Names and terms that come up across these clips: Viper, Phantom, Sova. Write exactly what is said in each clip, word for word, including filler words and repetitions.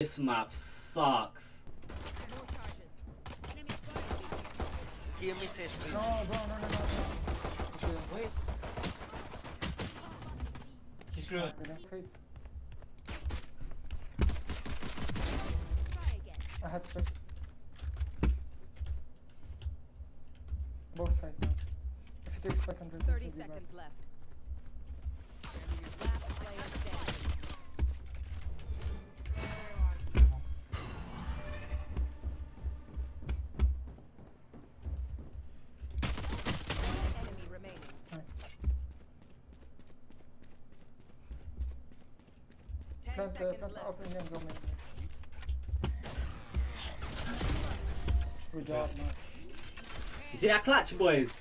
This map sucks. Give me safe, please. No, bro, no, no, no. Okay, wait. She's good. I had space. Both sides now. If it takes back one hundred, thirty seconds left. Plant the plant opening and go main. Good job, man. You see that clutch, boys?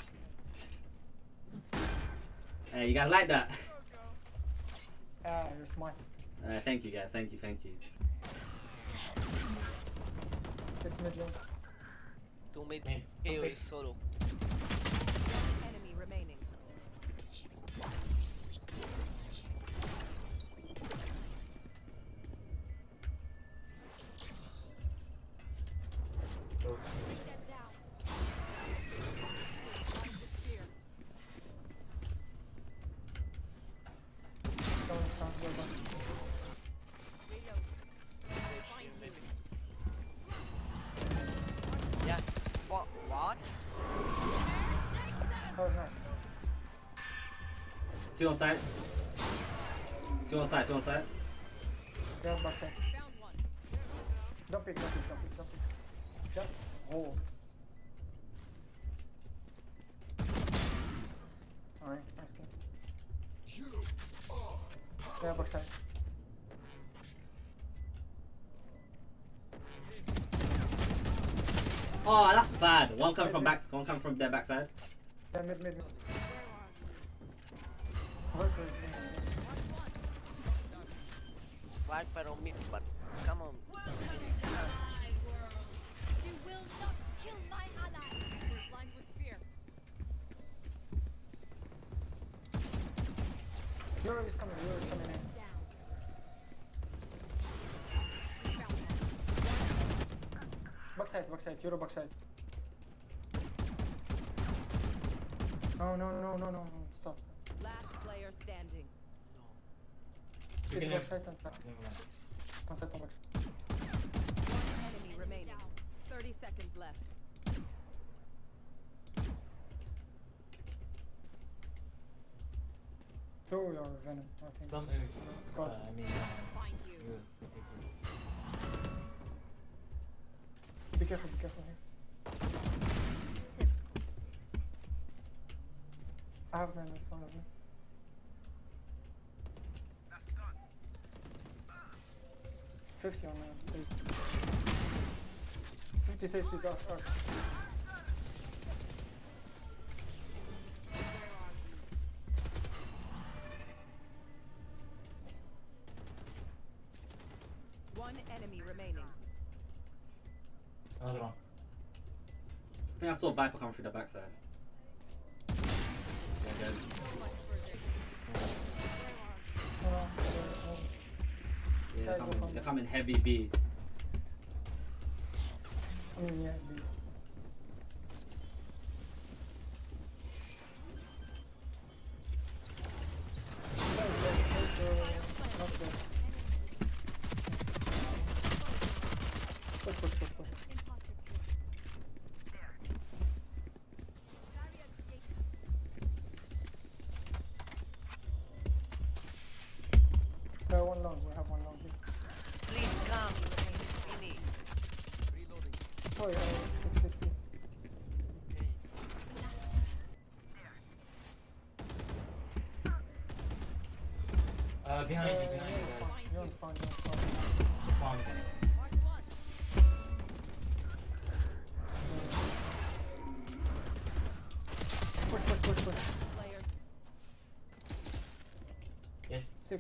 Hey, you guys like that? Ah, you're smart. Uh, thank you, guys. Thank you, thank you. It's mid lane. Two mid. K O is solo. Enemy remaining. Yeah, what? What? Oh, nice. Two on side. Two on side, two on side. Yeah, back side. Don't pick, don't pick, don't pick, don't pick. Just hold. Alright, nice game. Yeah, back side. Oh, that's bad. One coming from back, one coming from their backside. Yeah, mid, mid, mid. Viper on mid, but come on. You will not kill my ally. He's lined with fear. Hero is coming, hero is coming in. Backside, backside, Euro backside. No, no, no, no, no, no, stop. Last player standing. No. It's backside and stop. One side, one backside. One enemy remaining. thirty seconds left. Throw your venom, I think. Some enemy. It's called. Uh, I mean, uh, find you. Good. Be careful, be careful here. Sit. I have nine in front of me. That's done. fifty on nine. fifty safe, she's out. out. One enemy remaining. Another one. I think I saw Viper come through the backside. Yeah, dead. Yeah, they're coming, they're coming heavy B. Mm, yeah, B. Push, push, push, push. Uh, one long, we have one long. Please come, we need. Reloading. Oh, yeah, yeah, six H P. Uh, behind you, uh, behind you. You're on spawn, you're on spawn. Spawn. Yes, six.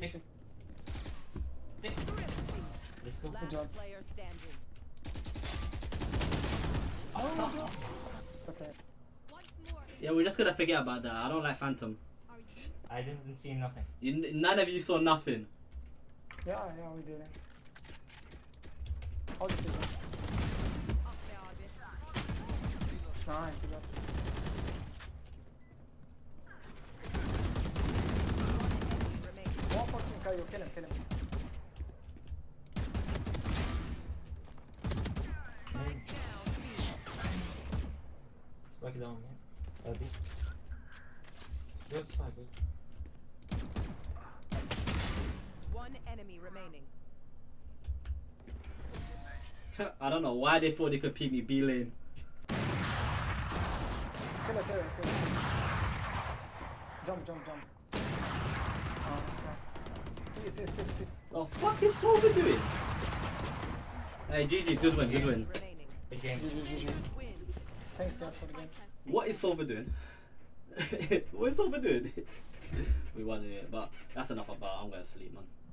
Six. Six. Let's go. Good job. Oh, no, no. Okay. Yeah, we're just gonna forget about that. I don't like Phantom. I didn't see nothing. You, none of you saw nothing. Yeah, yeah, we didn't. All the people. Nice, you got it. One fucking Kaio, kill him, kill him. Spike down, man. Uh, B. Good spike, good. One enemy remaining. I don't know why they thought they could peek me B lane. Kill her, kill her, kill her. Jump, jump, jump. Oh, he is, he is, he is, he is. The fuck is Sova doing? Hey, G G, good win, good win. Good game. G G, G G. Thanks guys for the game. What is Sova doing? What is Sova doing? We won it, but that's enough about it. I'm gonna sleep, man.